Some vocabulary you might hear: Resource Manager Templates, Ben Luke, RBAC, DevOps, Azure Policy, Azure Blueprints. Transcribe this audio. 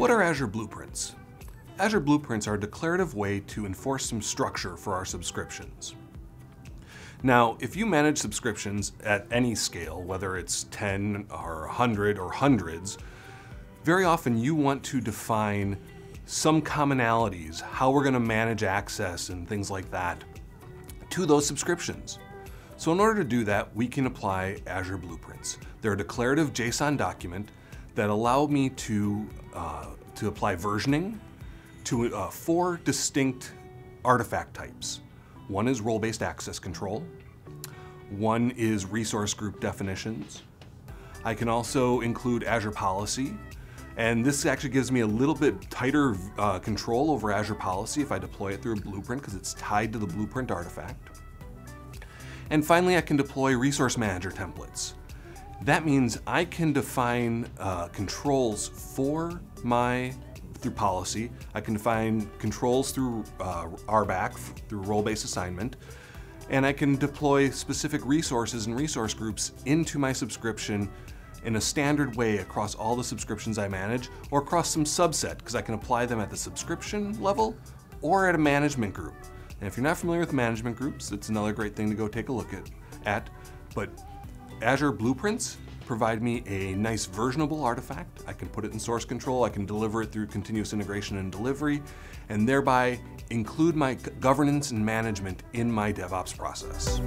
What are Azure Blueprints? Azure Blueprints are a declarative way to enforce some structure for our subscriptions. Now, if you manage subscriptions at any scale, whether it's 10 or 100 or hundreds, very often you want to define some commonalities, how we're going to manage access and things like that to those subscriptions. So in order to do that, we can apply Azure Blueprints. They're a declarative JSON document that allow me to apply versioning to four distinct artifact types. One is role-based access control. One is resource group definitions. I can also include Azure Policy, and this actually gives me a little bit tighter control over Azure Policy if I deploy it through a blueprint because it's tied to the blueprint artifact. And finally, I can deploy Resource Manager Templates. That means I can define controls through policy. I can define controls through RBAC, through role-based assignment, and I can deploy specific resources and resource groups into my subscription in a standard way across all the subscriptions I manage, or across some subset, because I can apply them at the subscription level or at a management group. And if you're not familiar with management groups, it's another great thing to go take a look at. But Azure Blueprints provide me a nice versionable artifact. I can put it in source control, I can deliver it through continuous integration and delivery, and thereby include my governance and management in my DevOps process.